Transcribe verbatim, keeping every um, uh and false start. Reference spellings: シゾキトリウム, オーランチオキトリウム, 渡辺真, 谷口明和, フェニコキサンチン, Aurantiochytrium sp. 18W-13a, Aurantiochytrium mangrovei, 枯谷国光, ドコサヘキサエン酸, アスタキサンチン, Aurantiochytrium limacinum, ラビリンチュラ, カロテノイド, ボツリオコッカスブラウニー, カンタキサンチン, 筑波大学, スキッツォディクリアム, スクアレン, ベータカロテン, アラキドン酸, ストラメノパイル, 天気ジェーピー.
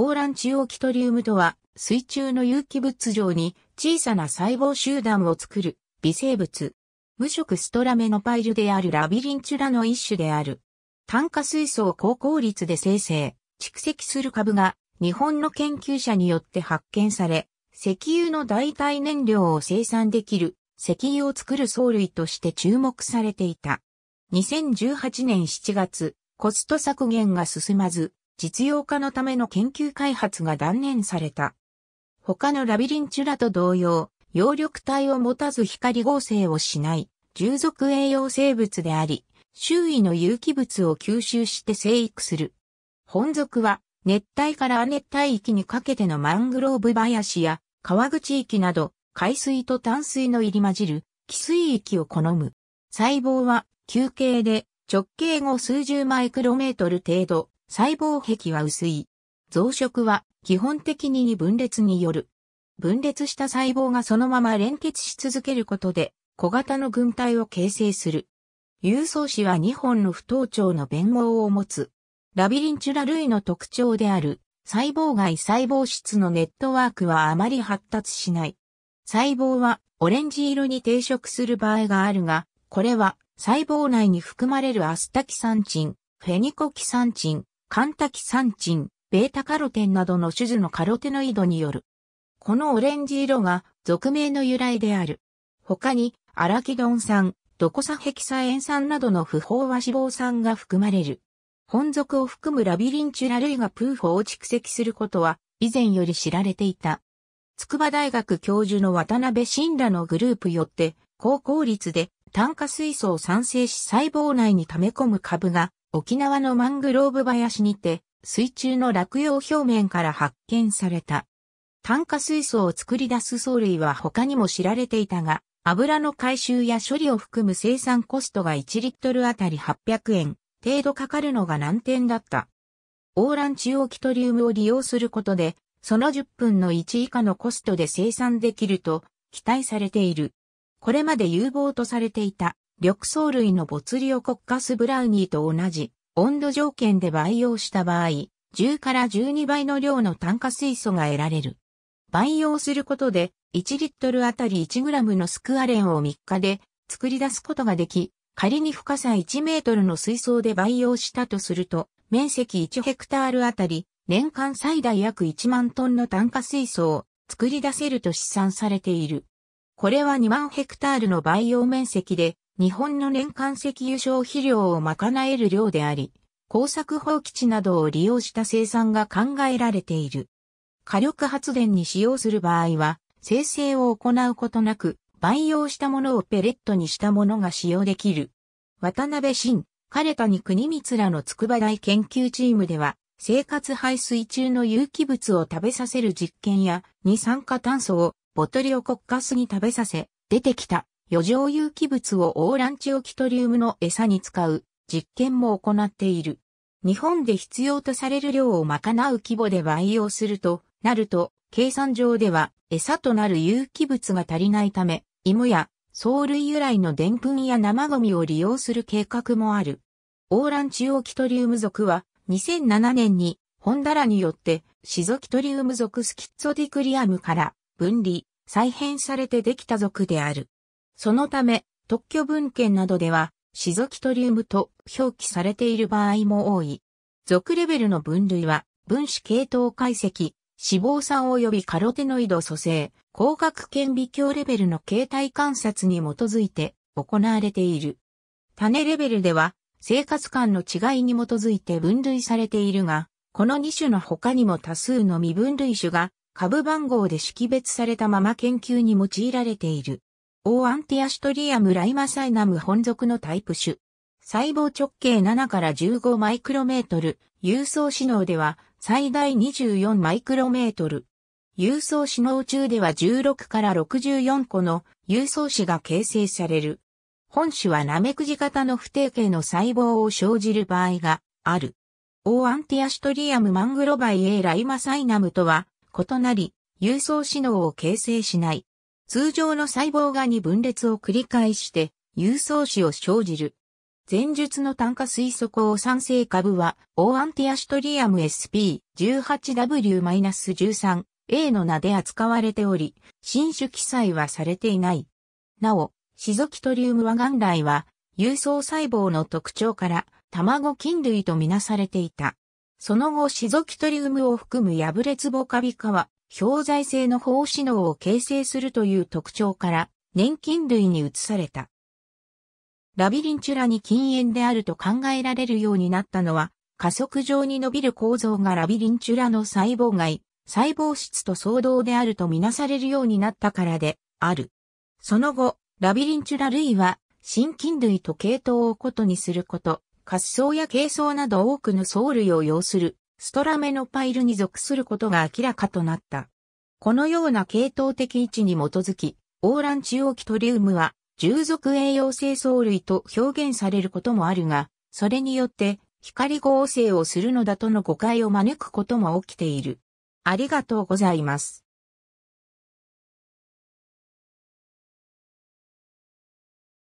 オーランチオキトリウムとは、水中の有機物上に小さな細胞集団を作る微生物。無色ストラメノパイルであるラビリンチュラの一種である。炭化水素を高効率で生成、蓄積する株が日本の研究者によって発見され、石油の代替燃料を生産できる石油を作る藻類として注目されていた。にせんじゅうはちねんしちがつ、コスト削減が進まず、実用化のための研究開発が断念された。他のラビリンチュラと同様、葉緑体を持たず光合成をしない、従属栄養生物であり、周囲の有機物を吸収して生育する。本属は、熱帯から亜熱帯域にかけてのマングローブ林や、川口域など、海水と淡水の入り混じる、汽水域を好む。細胞は、球形で、直径後数十マイクロメートル程度、細胞壁は薄い。増殖は、基本的に分裂による。分裂した細胞がそのまま連結し続けることで小型の群体を形成する。有層枝はにほんの不等長の鞭毛を持つ。ラビリンチュラ類の特徴である細胞外細胞質のネットワークはあまり発達しない。細胞はオレンジ色に定色する場合があるが、これは細胞内に含まれるアスタキサンチン、フェニコキサンチン、カンタキサンチン、ベータカロテンなどの種々のカロテノイドによる。このオレンジ色が属名の由来である。他にアラキドン酸、ドコサヘキサエン酸などの不飽和脂肪酸が含まれる。本属を含むラビリンチュラ類がプーフォを蓄積することは以前より知られていた。筑波大学教授の渡辺真らのグループよって高効率で炭化水素を産生し細胞内に溜め込む株が沖縄のマングローブ林にて水中の落葉表面から発見された。炭化水素を作り出す藻類は他にも知られていたが、油の回収や処理を含む生産コストがいちリットルあたりはっぴゃくえん程度かかるのが難点だった。オーランチオキトリウムを利用することで、そのじゅっぷんのいち以下のコストで生産できると期待されている。これまで有望とされていた緑藻類のボツリオコッカスブラウニーと同じ温度条件で培養した場合、じゅうからじゅうにばいの量の炭化水素が得られる。培養することでいちリットルあたりいちグラムのスクアレンをみっかで作り出すことができ、仮に深さいちメートルの水槽で培養したとすると、面積いちヘクタールあたり年間最大約いちまんトンの炭化水素を作り出せると試算されている。これはにまんヘクタールの培養面積で日本の年間石油消費量を賄える量であり、耕作放棄地などを利用した生産が考えられている。火力発電に使用する場合は、精製を行うことなく、培養したものをペレットにしたものが使用できる。渡辺真、枯谷国光らの筑波大研究チームでは、生活排水中の有機物を食べさせる実験や、二酸化炭素をボトリオコッカスに食べさせ、出てきた余剰有機物をオーランチオキトリウムの餌に使う実験も行っている。日本で必要とされる量を賄う規模で培養すると、なると、計算上では餌となる有機物が足りないため、芋や藻類由来のでんぷんや生ゴミを利用する計画もある。オーランチオキトリウム属はにせんななねんにホンダらによってシゾキトリウム属スキッツォディクリアムから分離、再編されてできた属である。そのため特許文献などではシゾキトリウムと表記されている場合も多い。属レベルの分類は分子系統解析、脂肪酸及びカロテノイド組成、光学顕微鏡レベルの形態観察に基づいて行われている。種レベルでは生活間の違いに基づいて分類されているが、このにしゅの他にも多数の未分類種が株番号で識別されたまま研究に用いられている。Aurantiochytrium limacinum本属のタイプ種。細胞直径ななからじゅうごマイクロメートル、有層枝葉では最大にじゅうよんマイクロメートル。有層枝葉中ではじゅうろくからろくじゅうよんこの有層枝が形成される。本種はナメクジ型の不定形の細胞を生じる場合がある。Aurantiochytrium mangrovei limacinumとは異なり、有層枝葉を形成しない。通常の細胞がに分裂を繰り返して有層枝を生じる。前述の単価水素鋼酸性株は、Aurantiochytrium エスピーいちはちダブリューじゅうさんエー の名で扱われており、新種記載はされていない。なお、シゾキトリウムは元来は、有層細胞の特徴から、卵菌類とみなされていた。その後シゾキトリウムを含む破裂ボカビカは、表材性の胞子嚢を形成するという特徴から、粘菌類に移された。ラビリンチュラに近縁であると考えられるようになったのは、加速状に伸びる構造がラビリンチュラの細胞外、細胞質と相同であるとみなされるようになったからである。その後、ラビリンチュラ類は、真菌類と系統を異にすること、褐藻や珪藻など多くの藻類を要する、ストラメノパイルに属することが明らかとなった。このような系統的位置に基づき、オーランチオキトリウムは、従属栄養性藻類と表現されることもあるが、それによって、光合成をするのだとの誤解を招くことも起きている。ありがとうございます。